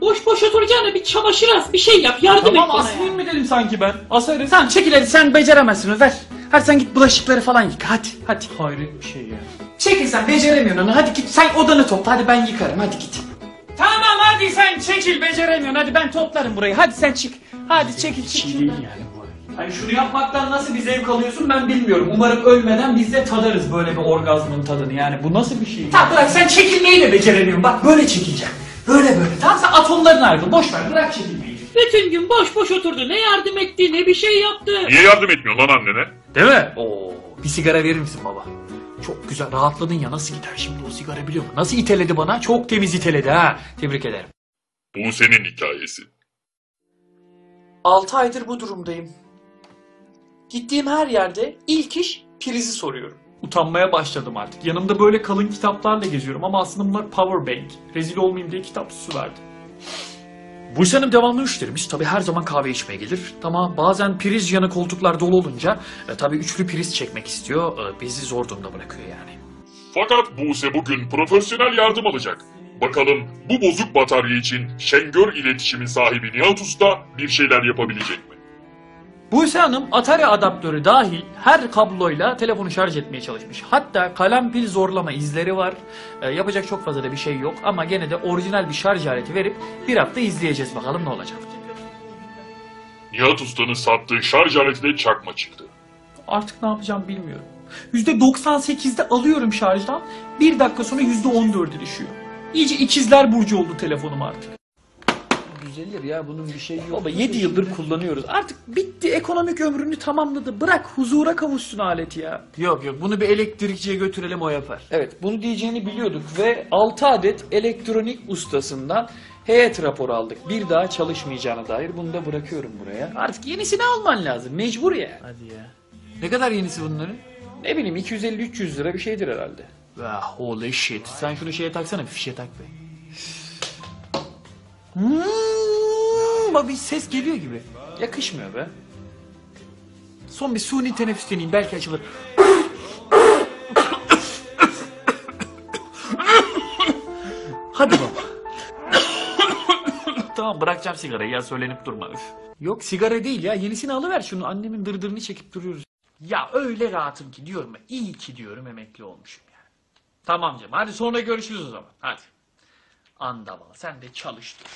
Boş boş oturacağına bir çamaşır as, bir şey yap, yardım et bana. Asmayayım mı dedim sanki ben? Asarım. Tamam çekil hadi, sen beceremezsin Ömer. Hadi sen git bulaşıkları falan yık, hadi hadi. Hayret bir şey ya. Çekil sen, beceremiyorsun onu, hadi git sen odanı topla, hadi ben yıkarım, hadi git. Tamam hadi sen çekil, beceremiyorsun, hadi ben toplarım burayı, hadi sen çık. Hadi çekil çık. Hiç değil yani bu. Hani şunu yapmaktan nasıl bir zevk alıyorsun ben bilmiyorum. Umarım ölmeden biz de tadarız böyle bir orgazmın tadını yani, bu nasıl bir şey? Tamam bırak sen, çekilmeyi de beceremiyorsun, bak böyle çekileceğim. Böyle böyle, tamam sen atomların ayrılın, boş ver, bırak çekilmeyi. Bütün gün boş boş oturdu, ne yardım etti ne bir şey yaptı. Niye yardım etmiyor lan annene? Değil mi? Oo, bir sigara verir misin baba? Çok güzel rahatladın ya, nasıl gider şimdi o sigara biliyor musun? Nasıl iteledi bana? Çok temiz iteledi ha. Tebrik ederim. Bu senin hikayesi. 6 aydır bu durumdayım. Gittiğim her yerde ilk iş prizi soruyorum. Utanmaya başladım artık. Yanımda böyle kalın kitaplarla geziyorum ama aslında bunlar power bank. Rezil olmayayım diye kitap süsü verdim. Buse Hanım devamlı müşterimiz. Tabii her zaman kahve içmeye gelir. Ama bazen priz yanı koltuklar dolu olunca tabii üçlü priz çekmek istiyor. Bizi zor durumda bırakıyor yani. Fakat Buse bugün profesyonel yardım alacak. Bakalım bu bozuk batarya için Şengör İletişim'in sahibi Nihat Usta bir şeyler yapabilecek mi? Buse Hanım Atari adaptörü dahil her kabloyla telefonu şarj etmeye çalışmış. Hatta kalem pil zorlama izleri var. Yapacak çok fazla da bir şey yok ama gene de orijinal bir şarj aleti verip bir hafta izleyeceğiz, bakalım ne olacak. Nihat Usta'nın sattığı şarj aletine çakma çıktı. Artık ne yapacağım bilmiyorum. %98'de alıyorum şarjdan, bir dakika sonra %14'e düşüyor. İyice ikizler burcu oldu telefonum artık. Düzelir ya, bunun bir şey yok. Baba 7 yıldır kullanıyoruz. Artık bitti, ekonomik ömrünü tamamladı. Bırak huzura kavuşsun aleti ya. Yok yok, bunu bir elektrikçiye götürelim, o yapar. Evet, bunu diyeceğini biliyorduk ve 6 adet elektronik ustasından heyet raporu aldık. Bir daha çalışmayacağına dair, bunu da bırakıyorum buraya. Artık yenisini alman lazım, mecbur ya. Hadi ya. Ne kadar yenisi bunların? Ne bileyim 250-300 lira bir şeydir herhalde. Holy shit. Sen şunu şeye taksana, fişe tak be. Bak bir ses geliyor gibi. Yakışmıyor be. Son bir suni teneffüs deneyeyim, belki açılır. Hadi baba. Tamam bırakacağım sigarayı ya, söylenip durma. Üf. Yok sigara değil ya, yenisini alıver şunu, annemin dırdırını çekip duruyoruz. Ya öyle rahatım ki diyorum ya, iyi ki diyorum emekli olmuşum yani. Tamam canım, hadi sonra görüşürüz o zaman, hadi. Andaval sen de çalıştır.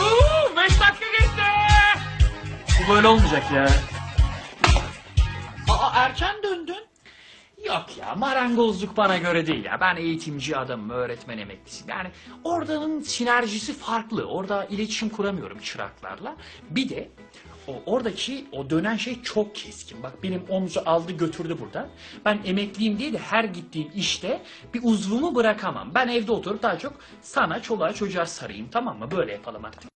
Uuu 5 dakika gitti. Bu böyle olmayacak ya. Aa erken döndün. Yok ya, marangozluk bana göre değil ya, ben eğitimci adamım, öğretmen emeklisiyim yani, oradanın sinerjisi farklı, orada iletişim kuramıyorum çıraklarla, bir de oradaki o dönen şey çok keskin, bak benim omuzu aldı götürdü buradan, ben emekliyim diye de her gittiğim işte bir uzvumu bırakamam, ben evde oturup daha çok sana çoluğa çocuğa sarayım, tamam mı, böyle yapalım artık.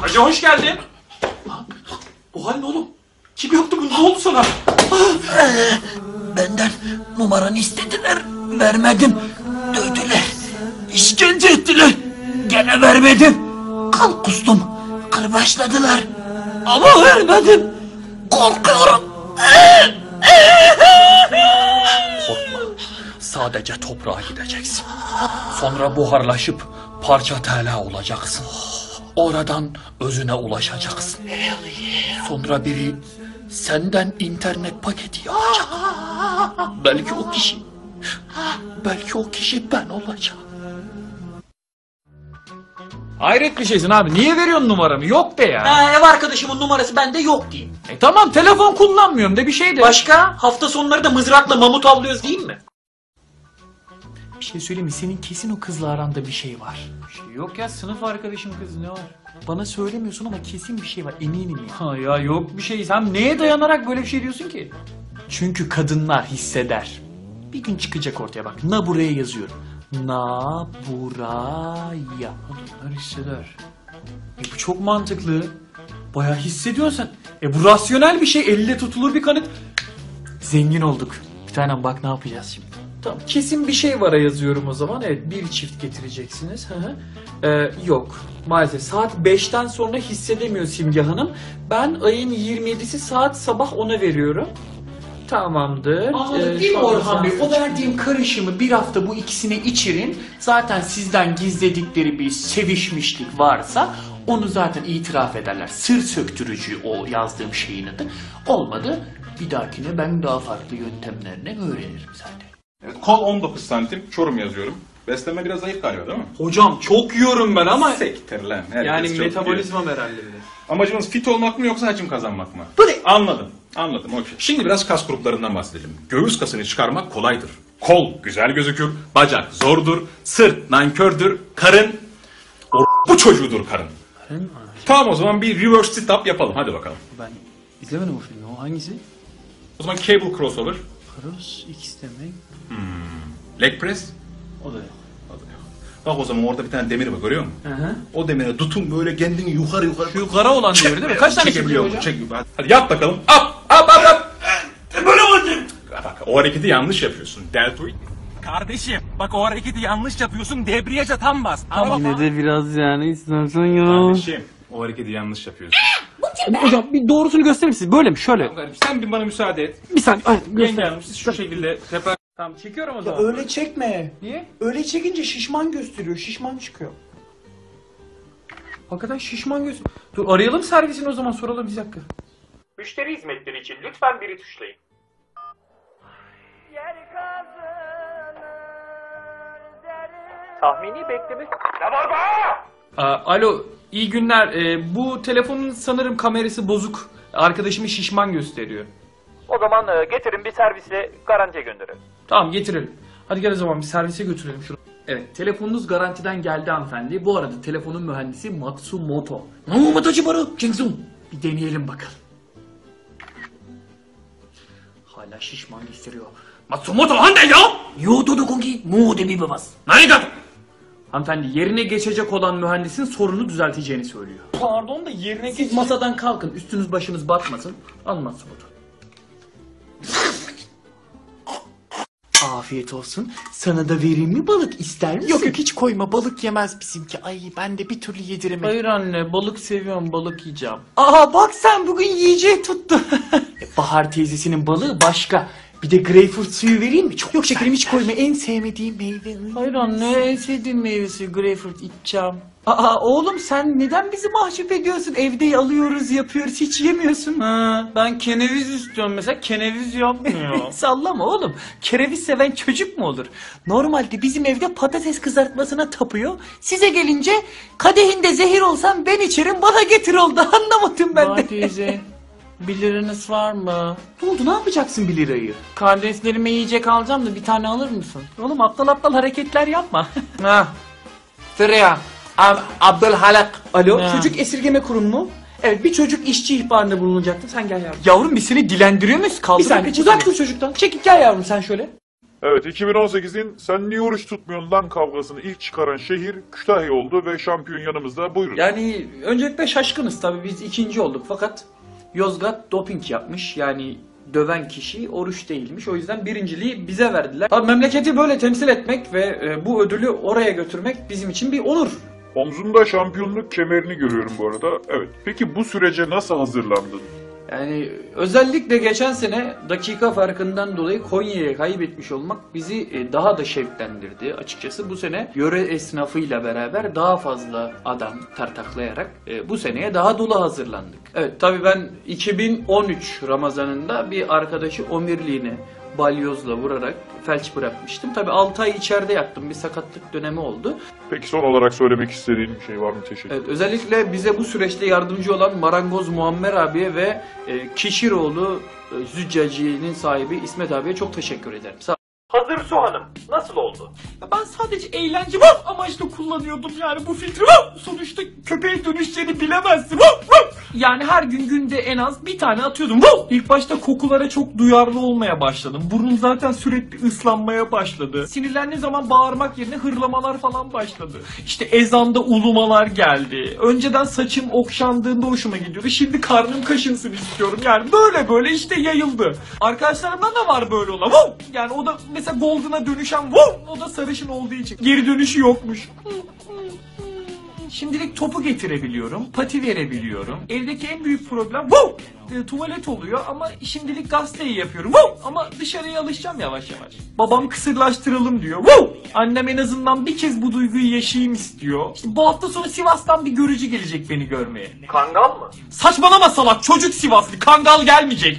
Hacı hoş geldin. O hal ne oğlum? Kim yaptı bunu? Ne oldu sana? Benden numaranı istediler. Vermedim. Dövdüler. İşkence ettiler. Gene vermedim. Kan kustum. Kırbaçladılar. Ama vermedim. Korkuyorum. Korkma. Sadece toprağa gideceksin. Sonra buharlaşıp parça tela olacaksın. Oradan özüne ulaşacaksın. Sonra biri senden internet paketi yapacak. Belki o kişi ben olacağım. Hayret bir şeysin abi. Niye veriyorsun numaramı? Yok de ya. Ev arkadaşımın numarası bende yok diyeyim. Tamam telefon kullanmıyorum de bir şey de. Başka? Hafta sonları da mızrakla mamut avlıyoruz değil mi? Bir şey söyleyeyim mi? Senin kesin o kızla aranda bir şey var. Bir şey yok ya, sınıf arkadaşım kız, ne var? Bana söylemiyorsun ama kesin bir şey var, eminim ya. Ha ya yok bir şey. Sen neye dayanarak böyle bir şey diyorsun ki? Çünkü kadınlar hisseder. Bir gün çıkacak ortaya bak. Na buraya yazıyorum. Na buraya. Kadınlar hisseder. Bu çok mantıklı. Bayağı hissediyorsun sen. Bu rasyonel bir şey. Elle tutulur bir kanıt. Zengin olduk. Bir tanem bak ne yapacağız şimdi. Tamam, kesin bir şey vara yazıyorum o zaman. Evet, bir çift getireceksiniz. Yok maalesef saat 5'ten sonra hissedemiyor Simge Hanım. Ben ayın 27'si saat sabah 10'a veriyorum. Tamamdır. Anladık değil mi Orhan Bey? O verdiğim karışımı bir hafta bu ikisine içirin. Zaten sizden gizledikleri bir sevişmişlik varsa onu zaten itiraf ederler. Sır söktürücü o yazdığım şeyin adı. Olmadı bir dahakine ben daha farklı yöntemlerini öğrenirim zaten. Evet, kol 19 santim, Çorum yazıyorum. Besleme biraz zayıf galiba değil mi? Hocam çok yiyorum ben ama... Sektir lan. Yani metabolizma herhalde. Amacımız fit olmak mı yoksa hacim kazanmak mı? Tabii. Anladım. Anladım. Okay. Şimdi biraz kas gruplarından bahsedelim. Göğüs kasını çıkarmak kolaydır. Kol güzel gözükür. Bacak zordur. Sırt nankördür. Karın bu çocuğudur karın. Karın tamam o zaman bir reverse sit up yapalım. Hadi bakalım. Ben izlemedim o filmi. O hangisi? O zaman cable crossover. Cross X demek. Leg press. O da yok. Bak o zaman orada bir tane demiri var görüyor musun? Hı-hı. O demire tutun böyle kendini yukarı. Şu yukarı olan demir değil mi? Kaç tane çekebiliyor hocam? Çekebiliyor. Hadi yap bakalım. Ap. Böyle olacak. Bak o hareketi yanlış yapıyorsun. Deltoid. Kardeşim bak o hareketi yanlış yapıyorsun. Debriyaja tam bas. Tamam. Yine de biraz yani istersen ya. Kardeşim o hareketi yanlış yapıyorsun. Hocam bir doğrusunu gösterir misiniz? Böyle mi? Şöyle. Sen bir bana müsaade et. Bir saniye. Yenge Hanım siz şu şekilde tepar. Tamam çekiyorum o zaman. Ya öyle çekme. Niye? Öyle çekince şişman gösteriyor. Şişman çıkıyor. Hakikaten şişman gösteriyor. Dur arayalım servisini o zaman soralım bir dakika. Müşteri hizmetleri için lütfen biri tuşlayın. Tahmini bekleme. Ne var be? Alo iyi günler. Bu telefonun sanırım kamerası bozuk. Arkadaşımı şişman gösteriyor. O zaman getirin bir servisle garantiye gönderelim. Tamam getirelim. Hadi gel o zaman bir servise götürelim şunu. Evet telefonunuz garantiden geldi hanımefendi. Bu arada telefonun mühendisi Matsumoto. Bir deneyelim bakalım. Hala şişman gösteriyor. Matsumoto hande ya! Hanımefendi yerine geçecek olan mühendisin sorunu düzelteceğini söylüyor. Pardon da yerine geç... Masadan kalkın üstünüz başınız batmasın. Al Matsumoto. Afiyet olsun. Sana da vereyim mi balık ister misin? Yok hiç koyma balık yemez bizimki. Ay ben de bir türlü yediremedim. Hayır anne balık seviyorum balık yiyeceğim. Aa bak sen bugün yiyeceği tuttu. Bahar teyzesinin balığı başka. Bir de greyfurt suyu vereyim mi? Çok yok şekerim hiç koyma en sevmediğim meyve. Hayır anne en sevdiğim meyvesi greyfurt içeceğim. Aa oğlum sen neden bizi mahcup ediyorsun? Evde alıyoruz yapıyoruz hiç yemiyorsun. Ha, ben keneviz istiyorum mesela keneviz yapmıyor. Sallama oğlum kereviz seven çocuk mu olur? Normalde bizim evde patates kızartmasına tapıyor. Size gelince kadehinde zehir olsam ben içerim bana getir oldu anlamadım ben de. Teyze 1 liranız var mı? Ne oldu ne yapacaksın 1 lirayı? Kardeşlerime yiyecek alacağım da bir tane alır mısın? Oğlum aptal aptal hareketler yapma. Hah. Sıraya. Abdülhalak. Alo ha. Çocuk esirgeme kurumu mu? Evet bir çocuk işçi ihbarında bulunacaktı sen gel yavrum. Yavrum biz seni dilendiriyor muyuz? Kaldır bir saniye uzak dur çocuktan. Çekil gel yavrum sen şöyle. Evet 2018'in sen niye oruç tutmuyorsun lan kavgasını ilk çıkaran şehir Kütahya oldu ve şampiyon yanımızda buyurun. Yani öncelikle şaşkınız tabii biz ikinci olduk fakat Yozgat doping yapmış yani döven kişi oruç değilmiş o yüzden birinciliği bize verdiler. Tabii memleketi böyle temsil etmek ve bu ödülü oraya götürmek bizim için bir onur. Omzumda şampiyonluk kemerini görüyorum bu arada. Evet. Peki bu sürece nasıl hazırlandın? Yani özellikle geçen sene dakika farkından dolayı Konya'ya kaybetmiş olmak bizi daha da şevklendirdi. Açıkçası bu sene yöre esnafıyla beraber daha fazla adam tartaklayarak bu seneye daha dolu hazırlandık. Evet tabii ben 2013 Ramazan'ında bir arkadaşı omirliğine balyozla vurarak felç bırakmıştım. Tabii 6 ay içeride yattım. Bir sakatlık dönemi oldu. Peki son olarak söylemek istediğin bir şey var mı? Teşekkür ederim. Evet, özellikle bize bu süreçte yardımcı olan Marangoz Muammer abiye ve Kişiroğlu Züccaciye'nin sahibi İsmet abiye çok teşekkür ederim. Sağ Hazır soğanım, nasıl oldu? Ben sadece eğlence amaçlı kullanıyordum yani bu filtre. Sonuçta köpeğe dönüşeceğini bilemezsin. Yani her gün günde en az bir tane atıyordum. İlk başta kokulara çok duyarlı olmaya başladım. Burnum zaten sürekli ıslanmaya başladı. Sinirlendiğim zaman bağırmak yerine hırlamalar falan başladı. İşte ezanda ulumalar geldi. Önceden saçım okşandığında hoşuma gidiyordu. Şimdi karnım kaşınsın istiyorum. Yani böyle böyle işte yayıldı. Arkadaşlarımdan da var böyle olan. Yani o da mesela Golden'a dönüşen o da sarışın olduğu için. Geri dönüşü yokmuş. Şimdilik topu getirebiliyorum, pati verebiliyorum. Evdeki en büyük problem tuvalet oluyor ama şimdilik gazeteyi yapıyorum. Ama dışarıya alışacağım yavaş yavaş. Babam kısırlaştıralım diyor. Annem en azından bir kez bu duyguyu yaşayayım istiyor. İşte bu hafta sonu Sivas'tan bir görücü gelecek beni görmeye. Kangal mı? Saçmalama salak, çocuk Sivaslı. Kangal gelmeyecek.